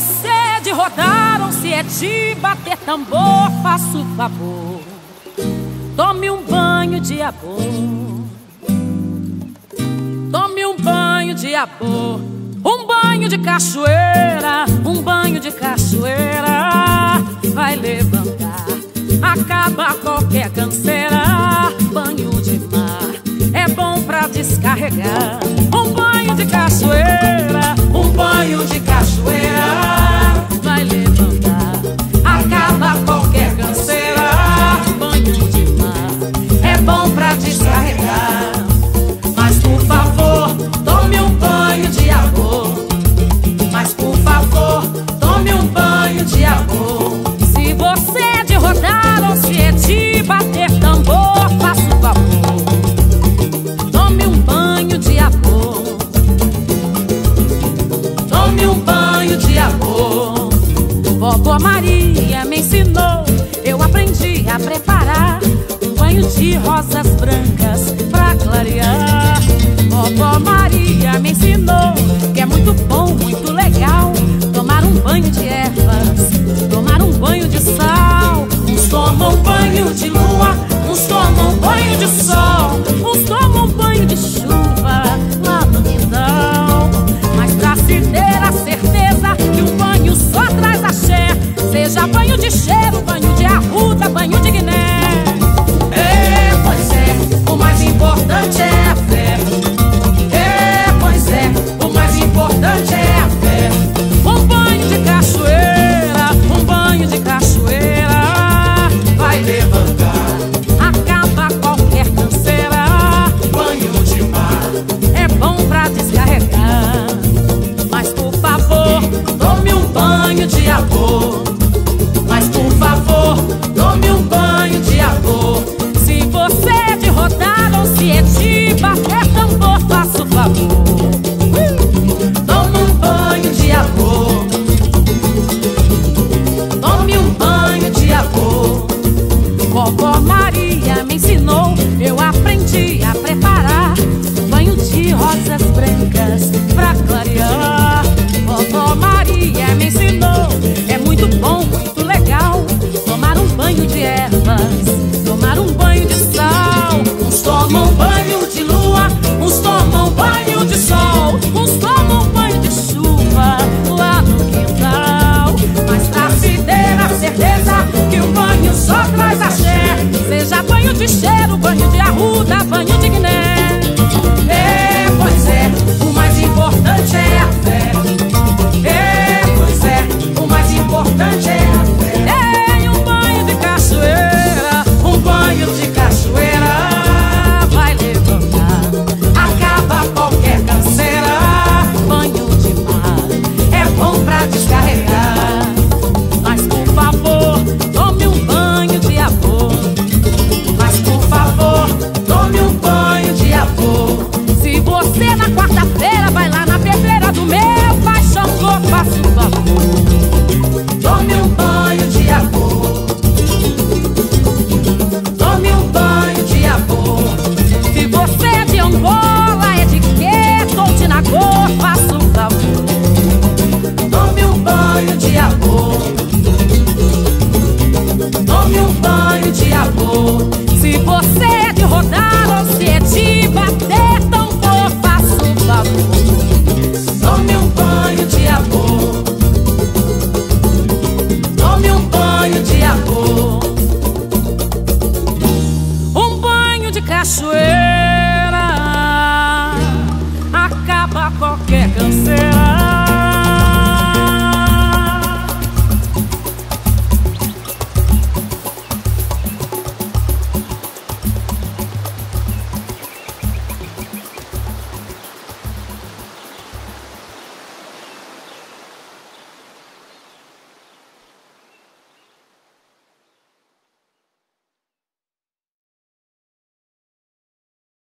você é de rodar ou se é de bater tambor, faça o favor, tome um banho de amor. Tome um banho de amor, um banho de cachoeira, um banho de cachoeira. Vai levantar, acaba qualquer canseira. Banho de mar é bom pra descarregar. Um banho de cachoeira, um banho de cachoeira. Vai levantar, acaba qualquer canseira. Banho de mar é bom pra descarregar. Mas por favor, tome um banho de amor. Mas por favor, tome um banho de amor. Se você é de rodar ou se é de bater tambor, faça o favor, tome um banho de amor. Tome um banho de amor. Vovó Maria me ensinou, eu aprendi a preparar um banho de rosas brancas pra clarear. Vovó Maria me ensinou que é muito bom, muito legal tomar um banho de ervas, tomar um banho de sal. Uns tomam banho de lua, uns tomam banho de sol, uns tomam banho de chuva lá no quintal. Mas pra se ter a certeza que um banho só traz axé, seja banho de cheiro, banho de arruda, banho de guiné. É, pois é, o mais importante é a fé. É, pois é, o mais importante é a fé. Um banho de cachoeira, um banho de cachoeira. Vai levantar, acaba qualquer canseira. Banho de mar é bom pra descarregar. Mas por favor, tome um banho de amor. Mas por favor, tome um banho de amor. Se você é de rodar ou se é de bater tambor, faça o favor, tome um banho de amor. Tome um banho de amor. Vovó Maria me ensinou, eu aprendi a preparar banho de rosas brancas pra clarear. Vovó Maria me ensinou, é muito bom, muito legal tomar um banho de ervas, tomar um banho de sal. Uns tomam banho de lua, uns tomam banho de sol, uns tomam banho de chuva lá no quintal. Mas pra se ter a certeza que um banho só traz axé, seja banho de cheiro, banho de arruda, banho de guiné. É, pois é, o mais importante é a fé. É, pois é, o mais importante é a fé. É, um banho de cachoeira, um banho de cachoeira. Vai levantar, acaba qualquer canseira. Banho de mar é bom pra descarregar. Mas por favor, tome um banho de amor. Mas por favor, tome um banho de amor. Se você na quarta-feira vai lá na pedreira do meu pai Xangô, faça o favor, tome um banho de amor. Tome um banho de amor. Se você é de Angola, é de Queto ou de Nagô, faça o favor, tome um banho de amor. Tome um banho de amor. Se você é de rodar ou se é de bater tambor, faça o favor, tome um banho de amor. Tome um banho de amor. Um banho de cachoeira acaba qualquer canseira.